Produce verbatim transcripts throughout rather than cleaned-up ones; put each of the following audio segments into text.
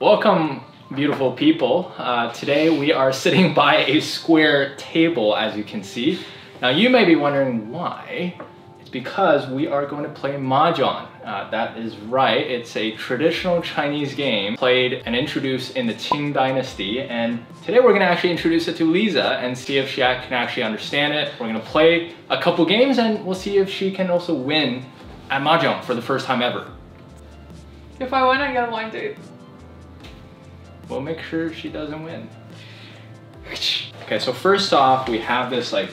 Welcome, beautiful people. Uh, today we are sitting by a square table, as you can see. Now you may be wondering why. It's because we are going to play Mahjong. Uh, that is right, it's a traditional Chinese game played and introduced in the Qing Dynasty. And today we're gonna actually introduce it to Liza and see if she can actually understand it. We're gonna play a couple games and we'll see if she can also win at Mahjong for the first time ever. If I win, I gotta win too. We'll make sure she doesn't win. Okay, so first off, we have this like,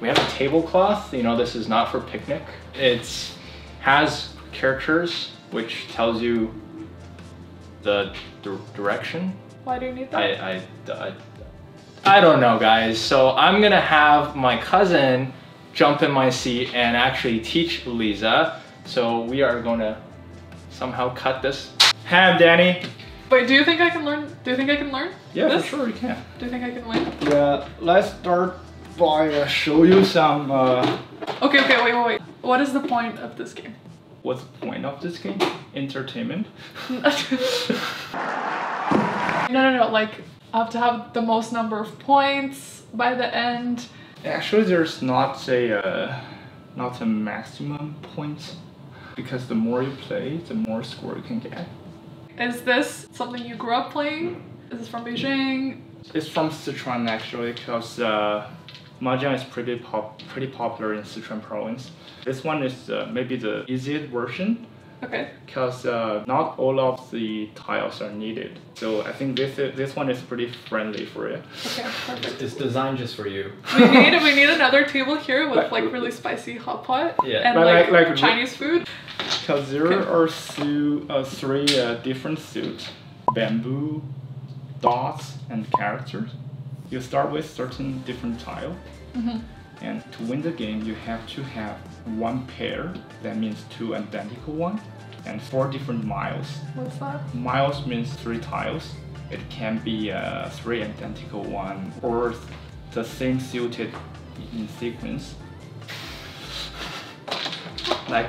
we have a tablecloth. You know, this is not for picnic. It's has characters, which tells you the d direction. Why do you need that? I, I, I, I don't know, guys. So I'm gonna have my cousin jump in my seat and actually teach Liza. So we are gonna somehow cut this. Have Danny. Wait, do you think I can learn? Do you think I can learn? Yeah, this? For sure you can. Do you think I can learn? Yeah, let's start by uh, show you some... Uh... Okay, okay, wait, wait, wait. What is the point of this game? What's the point of this game? Entertainment. no, no, no, like, I have to have the most number of points by the end. Actually, there's not a, uh, not a maximum points, because the more you play, the more score you can get. Is this something you grew up playing? Is this from Beijing? It's from Sichuan actually, because uh, Mahjong is pretty pop pretty popular in Sichuan province. This one is uh, maybe the easiest version. Okay. Because uh, not all of the tiles are needed, so I think this is, this one is pretty friendly for you. Okay, perfect. It's designed just for you. We need we need another table here with like, like really spicy hot pot. Yeah. And like, like, like Chinese food. Because there okay. are two, uh, three uh, different suits: bamboo, dots, and characters. You start with certain different tile, mm-hmm. and to win the game, you have to have one pair. That means two identical ones, and four different miles. What's that? Miles means three tiles. It can be uh, three identical ones or the same suited in sequence. Like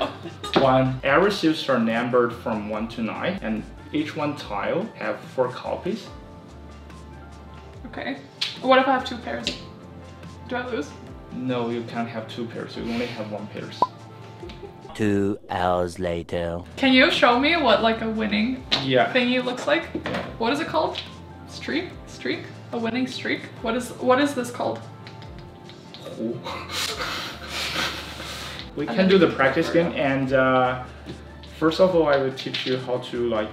one, every suits are numbered from one to nine, and each one tile have four copies. Okay. What if I have two pairs? Do I lose? No, you can't have two pairs. You only have one pairs. Two hours later. Can you show me what like a winning yeah. thingy looks like? Yeah. What is it called? Streak? Streak? A winning streak? What is what is this called? Oh. We can do the practice game, and uh, first of all, I will teach you how to like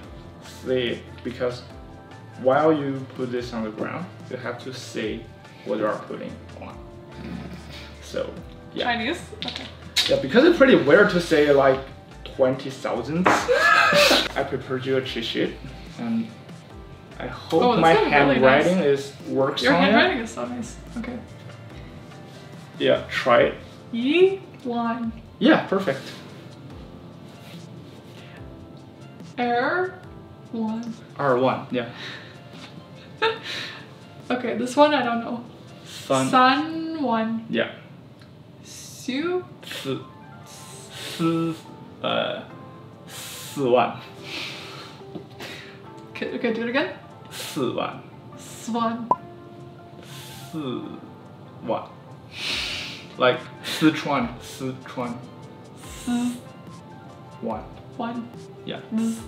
say it, because while you put this on the ground, you have to say what you are putting on. So yeah. Chinese. Okay. Yeah, because it's pretty weird to say like twenty thousand. I prepared you a cheat sheet, and I hope oh, my handwriting really nice. is works. Your on handwriting it. is so nice. Okay. Yeah, try it. Yee. One. Yeah, perfect. R one. R one, yeah. Okay, this one I don't know. Sun. Sun one. Yeah. Su. Su. Su. Uh. Suan. Okay, okay, do it again. Suan. Swan. Suan. Like Sichuan, Sichuan, S one, one, yeah. Z,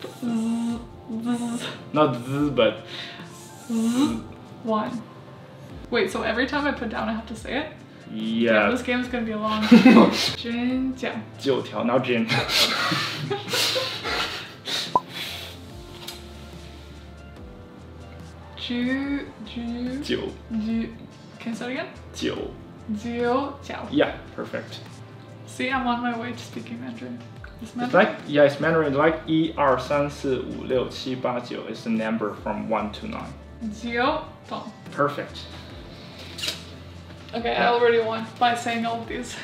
z, z. Not z, but z, one. Wait, so every time I put down, I have to say it. Yeah. Damn, this game's gonna be a long. Jin jiang. Jiu tiao, now Jin. Jiu jiu. Jiu. Jiu. Can you say it again? Jiu. Jiu jiao. Yeah, perfect. See, I'm on my way to speaking Mandarin. Is Mandarin? It's like, yeah, it's Mandarin. Like one, two, three, four, five, six, seven, eight, nine is the number from one to nine. Jiu dong. Perfect. Okay, yeah. I already won by saying all of these.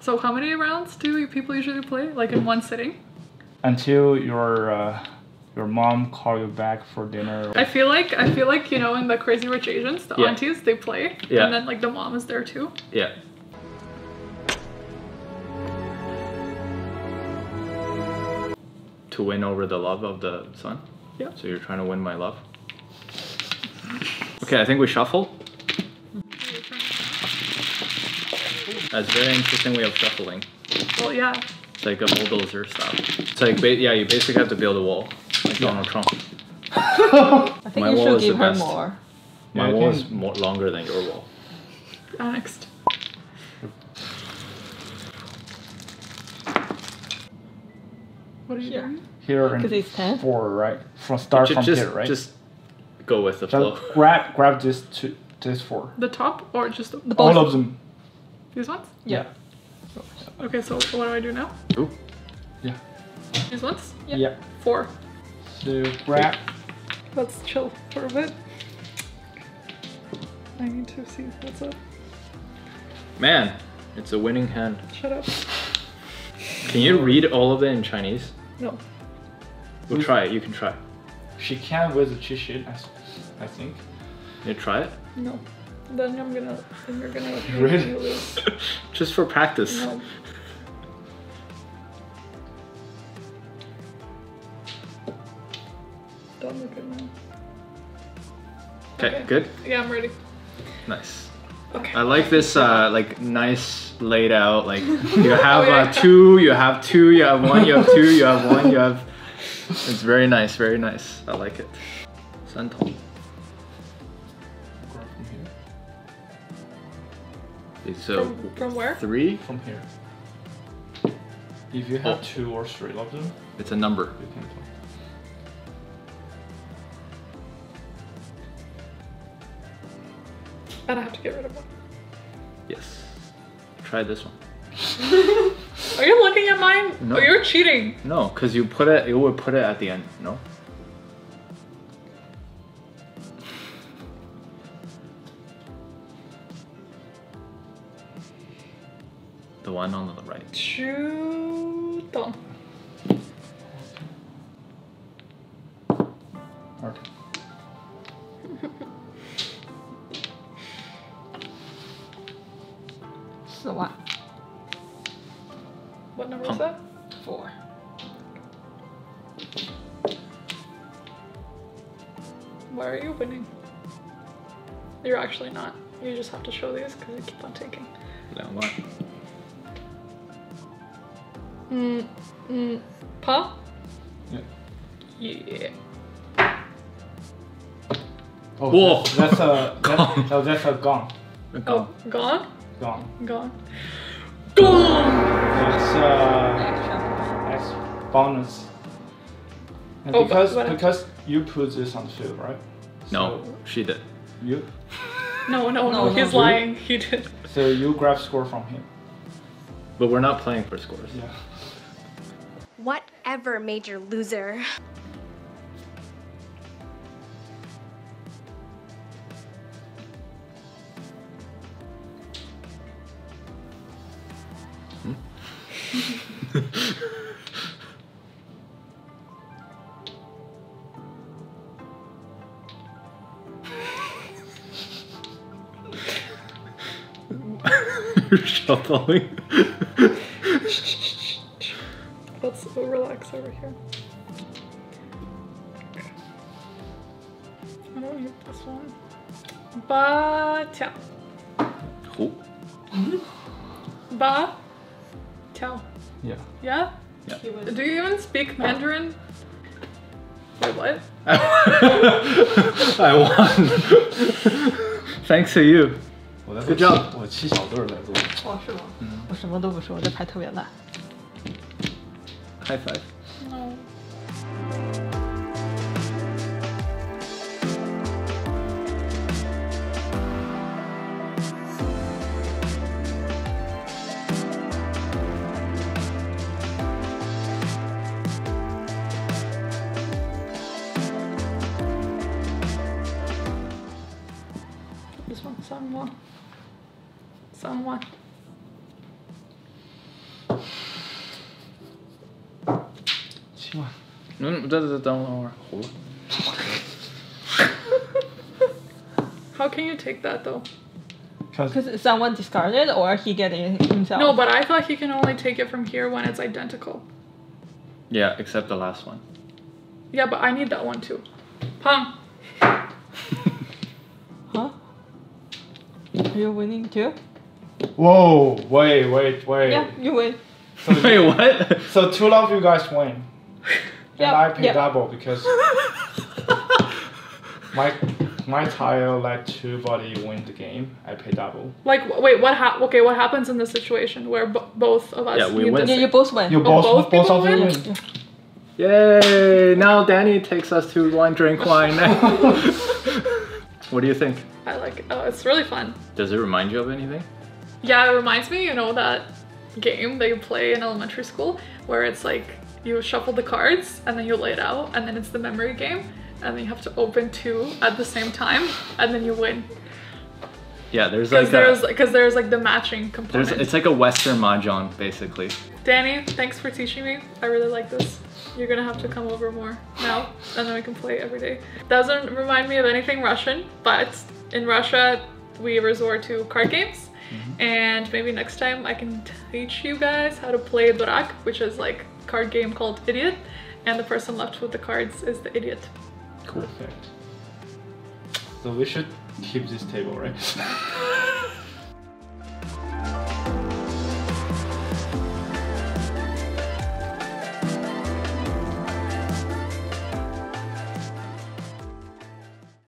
So how many rounds do people usually play? Like in one sitting? Until your... Uh... Your mom call you back for dinner. I feel like I feel like you know in the Crazy Rich Asians, the yeah. aunties they play, yeah. and then like the mom is there too. Yeah. To win over the love of the sun? Yeah. So you're trying to win my love? Okay, I think we shuffle. That's very interesting way of shuffling. Well, yeah. It's like a bulldozer style. It's like, ba yeah, you basically have to build a wall. Like yeah. Donald Trump. I think my you wall should is give the her best. More. My yeah, wall is more longer than your wall. Next. What are you here. doing? Here and he's ten. Four, right? From start just, from here, right? Just go with the just flow. Grab, grab this two, this four. The top or just the all bottom? All of them. These ones? Yeah. yeah. Okay, so what do I do now? Ooh. Yeah. These ones? Yeah. yeah. Four. So grab. Let's chill for a bit. I need to see what's up. Man, it's a winning hand. Shut up. Can you read all of it in Chinese? No. We'll try it, you can try. She can with the cheat sheet, I think. You try it? No. Then I'm gonna, then you're gonna really? lose. Just for practice. No. Don't look at me. Okay, good? Yeah, I'm ready. Nice. Okay. I like this uh, like nice laid out, like you have oh, yeah. uh, two, you have two, you have one, you have two, you have one, you have... It's very nice, very nice. I like it. Sun Tong. So from, from where? Three? From here. If you have oh. two or three of them, it's a number. You can talk. And I have to get rid of one. Yes. Try this one. Are you looking at mine? No. Oh, you're cheating. No, because you put it, you would put it at the end, no? The one on the right. Chu Dong. Okay. The one. What number Pump. is that? Four. Why are you winning? You're actually not. You just have to show these because you keep on taking. No, what? Mm, mm, pa? Yeah. Yeah. Oh, whoa! That's, that's a, that's, no, that's a gong. A gong. Oh, gone? Gone. Gone. Gone! That's, uh, that's bonus. And oh, because because you put this on the field, right? No, so she did. You? No, no, no, no he's no. lying. He did. So you grab score from him. But we're not playing for scores. Yeah. Whatever, major loser. You're shuffling. Let's relax over here. I don't hit this one. Ba tell. Who? Ba tell. Yeah. Yeah? Yeah. Do you even speak Mandarin? Wait, what? I won. Thanks to you. Good job. I high five. No. This one, song one. Song one. How can you take that though? Because someone discarded or he get it himself? No, but I thought he can only take it from here when it's identical. Yeah, except the last one. Yeah, but I need that one too. Pang. Huh? You're winning too? Whoa, wait, wait, wait. Yeah, you win. So wait, what? So two of you guys win. And yep, I pay yep. double because my my tile let two body win the game. I pay double. Like wait, what ha okay, what happens in the situation where b both of us? Yeah, we win. Yeah, you both win. You both oh, both, both of you win. win. Yay! Now Danny takes us to wine, drink wine. What do you think? I like it. Oh, it's really fun. Does it remind you of anything? Yeah, it reminds me. You know that game that you play in elementary school where it's like, you shuffle the cards and then you lay it out and then it's the memory game and then you have to open two at the same time and then you win. Yeah, there's like because there's, there's like the matching component. It's like a Western Mahjong basically. Danny, thanks for teaching me. I really like this. You're gonna have to come over more now and then we can play every day. Doesn't remind me of anything Russian, but in Russia we resort to card games. Mm-hmm. And maybe next time I can teach you guys how to play Durak, which is like a card game called Idiot, and the person left with the cards is the idiot. Cool. Perfect. So we should keep this table, right?